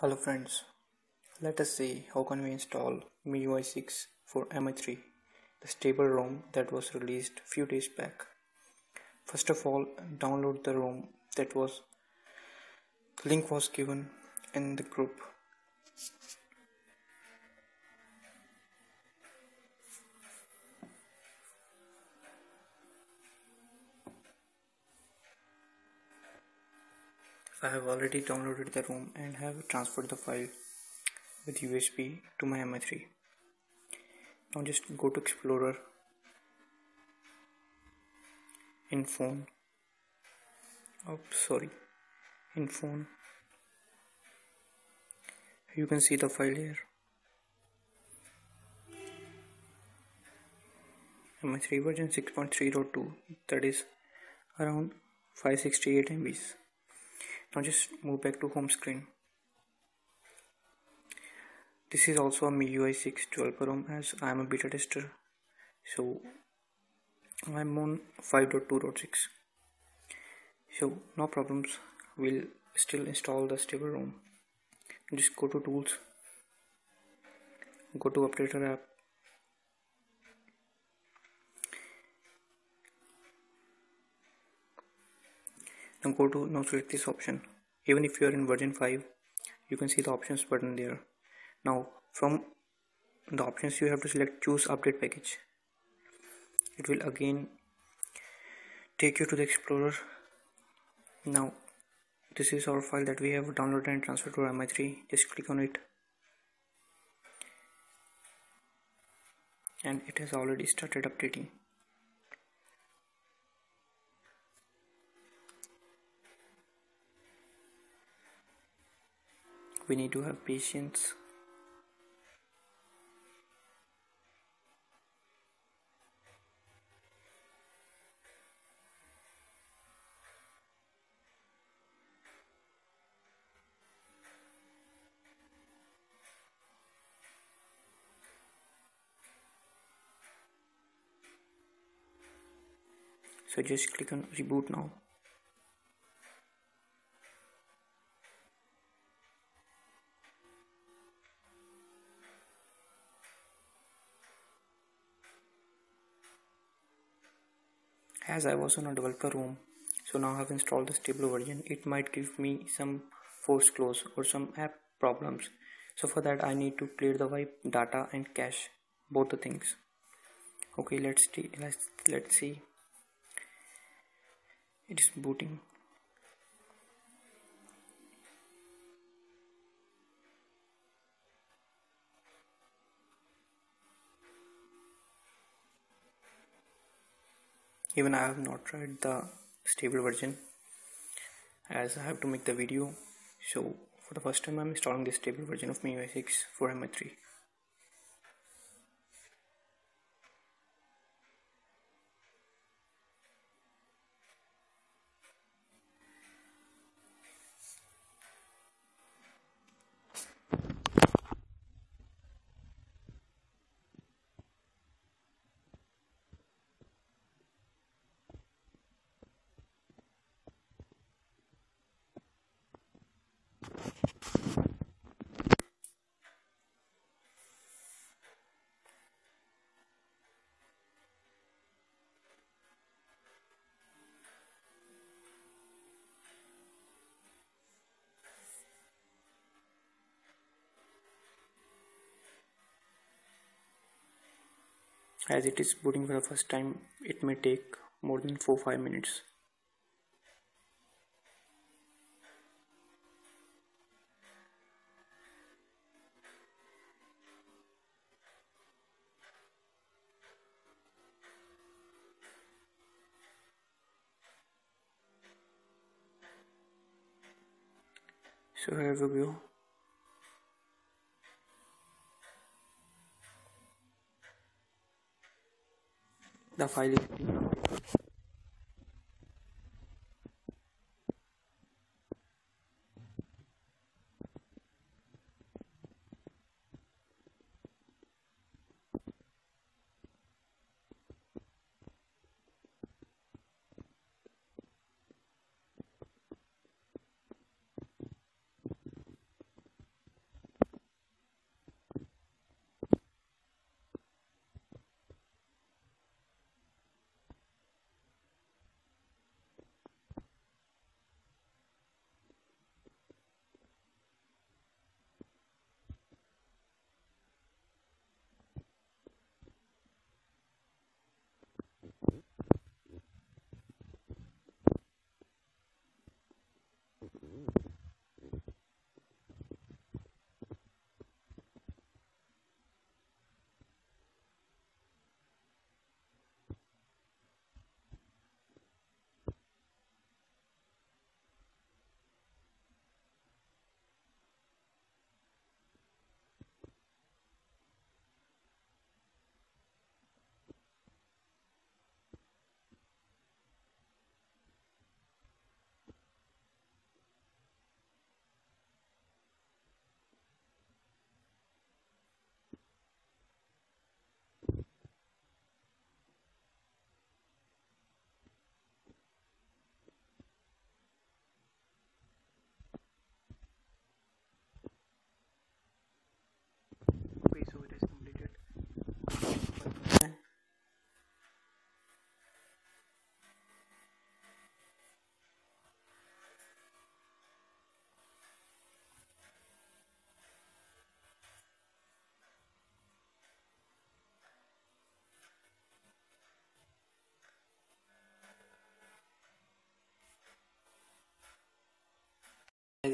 Hello friends, let us see how can we install MIUI 6 for MI3, the stable ROM that was released few days back. First of all, download the ROM that was link was given in the group. I have already downloaded the ROM and have transferred the file with USB to my MI3. Now just go to Explorer, in phone, you can see the file here, MI3 version 6.302, that is around 568 MBs. Now just move back to home screen. This is also a MIUI 6 developer ROM as I am a beta tester, so I am on 5.2.6. so no problems, we'll still install the stable ROM. Just go to tools, go to updater app, and go to now select this option. Even if you are in version 5, you can see the options button there. Now from the options you have to select choose update package. It will again take you to the Explorer. Now this is our file that we have downloaded and transferred to MI3. Just click on it and it has already started updating. We need to have patience. So just click on reboot now. As I was on a developer ROM, so now I have installed the stable version. It might give me some force close or some app problems. So for that I need to clear the wipe, data and cache, both the things. Okay, let's see. It is booting. Even I have not tried the stable version as I have to make the video. So for the first time I am installing the stable version of MIUI 6 for MI3. As it is booting for the first time, it may take more than 4-5 minutes. So here we go. The file is being updated.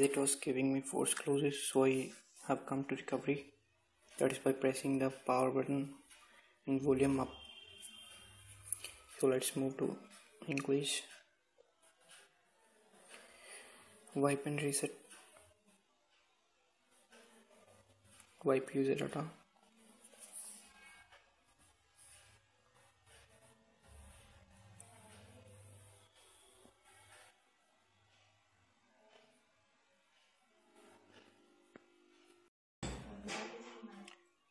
it was giving me force closes, so I have come to recovery. That is by pressing the power button and volume up. So let's move to English. Wipe and reset. Wipe user data.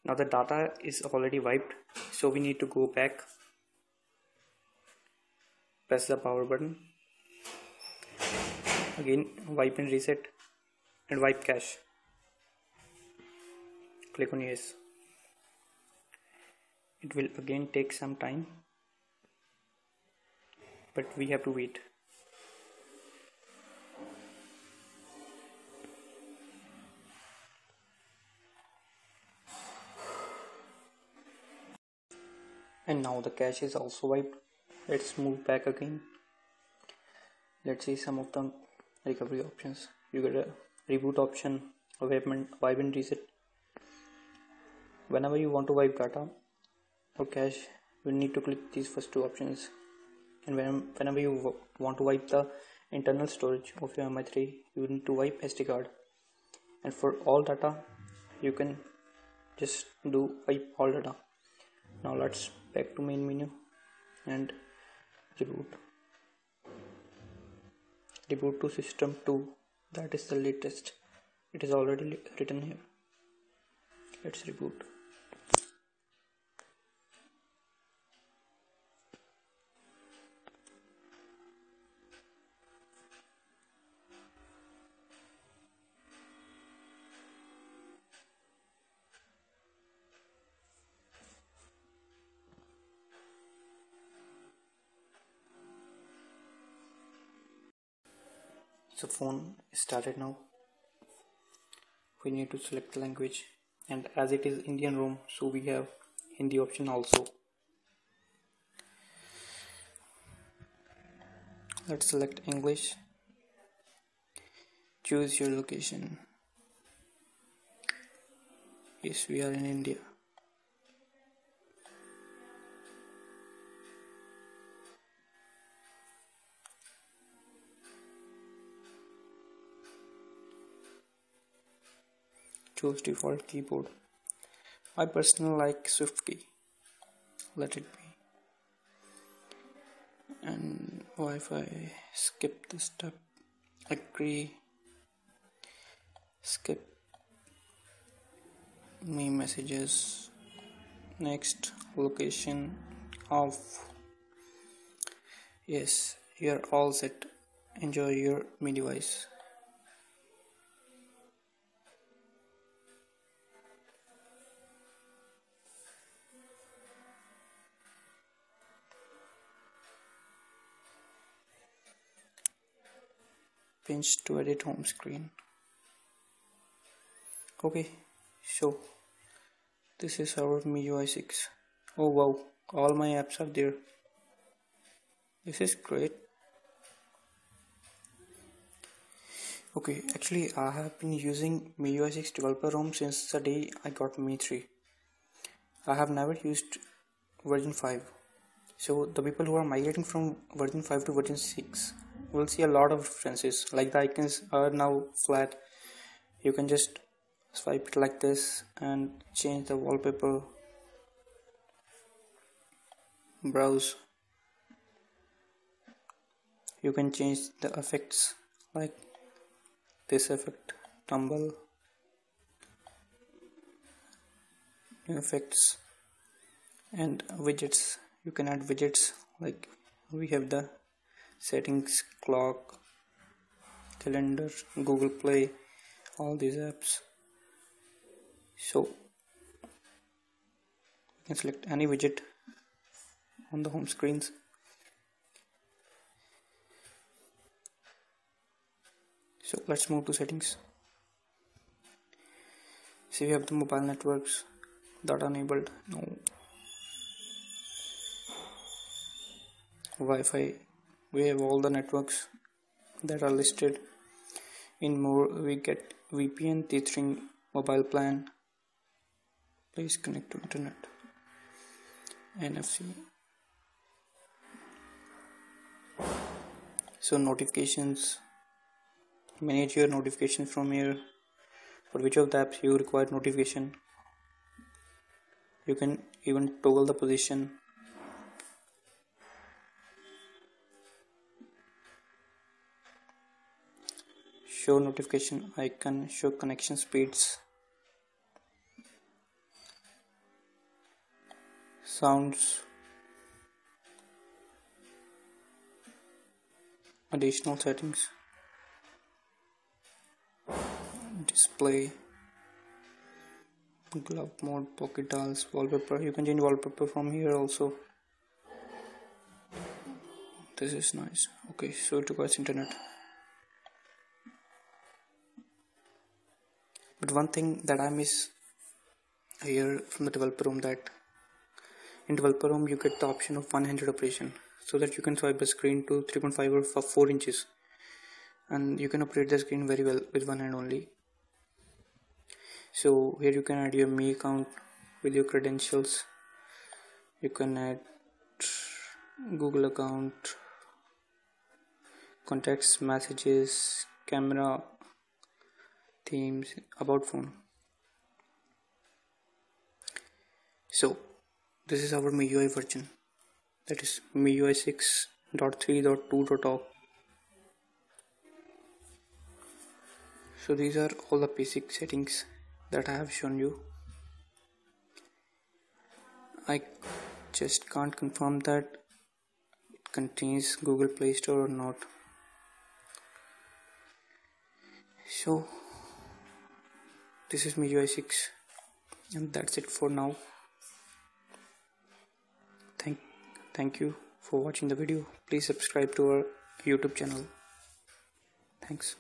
Now the data is already wiped, so we need to go back, press the power button, again wipe and reset, and wipe cache. Click on yes. It will again take some time, but we have to wait. And now the cache is also wiped. Let's move back again. Let's see some of the recovery options. You get a reboot option, a wipe and reset. Whenever you want to wipe data or cache, you need to click these first two options. And whenever you want to wipe the internal storage of your MI3, you need to wipe SD card. And for all data, you can just do wipe all data. Now let's back to main menu and reboot. Reboot to system 2, that is the latest. It is already written here. Let's reboot. The phone is started now. We need to select the language, and as it is Indian ROM, so we have Hindi option also. Let's select English. Choose your location. Yes, we are in India. Choose default keyboard. I personally like Swift key. Let it be. And Wi-Fi. Skip this step. Agree. Skip. Me messages. Next. Location. Off. Yes. You are all set. Enjoy your MI device. Pinch to edit home screen. Okay, so this is our MIUI 6. Oh wow, all my apps are there. This is great. Okay, actually I have been using MIUI 6 developer ROM since the day I got MI3. I have never used version 5. So the people who are migrating from version 5 to version 6 will see a lot of differences. Like the icons are now flat. You can just swipe it like this and change the wallpaper. Browse. You can change the effects like this effect, tumble, effects, and widgets. You can add widgets like we have the settings, clock, calendar, Google Play, all these apps. So you can select any widget on the home screens. So let's move to settings. See, we have the mobile networks, data enabled, no, Wi-Fi. We have all the networks that are listed. In more, we get VPN tethering mobile plan. Please connect to internet. NFC. So notifications. Manage your notifications from here. For which of the apps you require notification. You can even toggle the position. Show notification icon, show connection speeds. Sounds. Additional settings. Display. Glove mode, pocket tiles, wallpaper. You can change wallpaper from here also. This is nice. Okay, so it requires internet. But one thing that I miss here from the developer room, that in developer room you get the option of one-handed operation, so that you can swipe the screen to 3.5 or 4 inches and you can operate the screen very well with one hand only. So here you can add your Mi account with your credentials, you can add Google account, contacts, messages, camera, themes, about phone. So this is our MIUI version, that is MIUI 6.3.2.0. So these are all the basic settings that I have shown you. I just can't confirm that it contains Google Play Store or not. So this is MIUI 6 and that's it for now. Thank you for watching the video. Please subscribe to our YouTube channel. Thanks.